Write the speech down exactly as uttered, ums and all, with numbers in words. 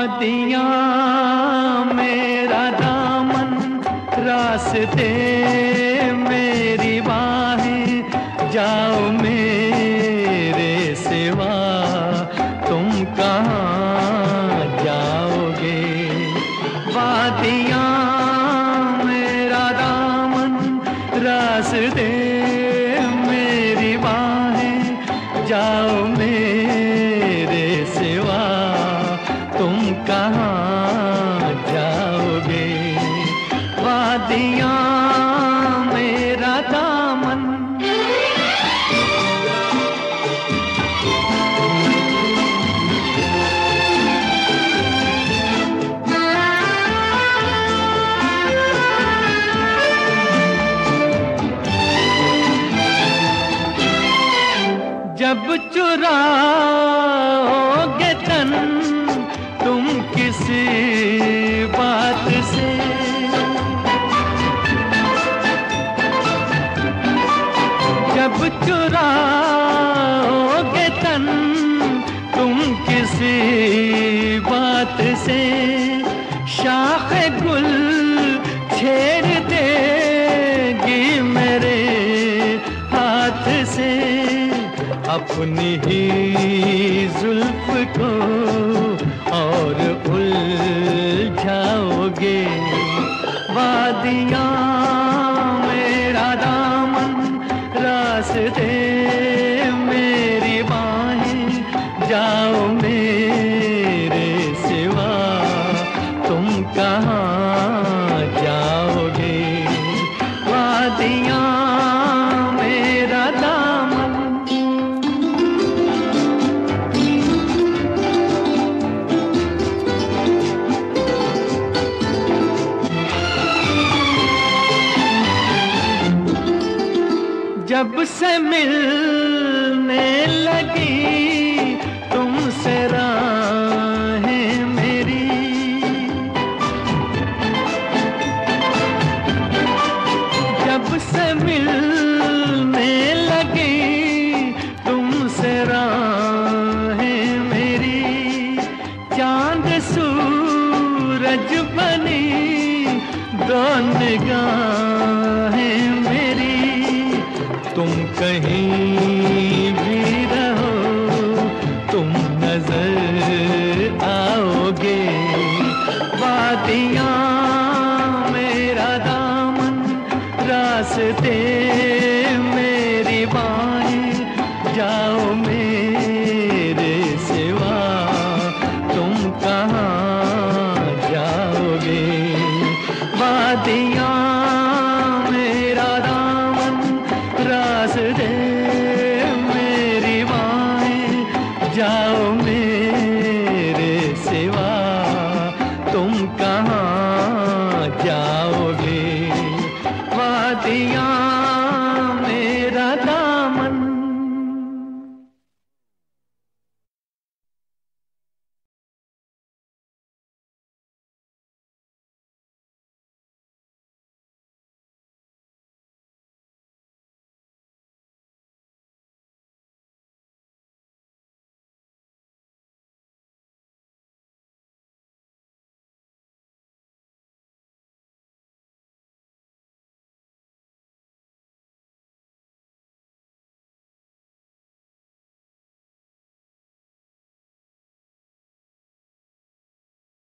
वादियाँ मेरा दामन रास्ते मेरी बाहें, जाओ मेरे सिवा तुम कहाँ जाओगे। वादियाँ मेरा दामन रास्ते मेरी बाहें, जाओ मेरे सिवा तुम कहाँ जाओगे। वादियाँ मेरा दामन, जब चुराओगे तन तुम किसी बात से, जब चुराओगे तन तुम किसी बात से, शाख गुल छेड़ देगी मेरे हाथ से। अपनी ही जुल्फ को और उलझाओगे। वादियाँ मेरा दामन रास्ते मेरी बाहें, जाओ मेरे सिवा तुम कहाँ जाओगे। वादियाँ मेरा दामन, जब से मिल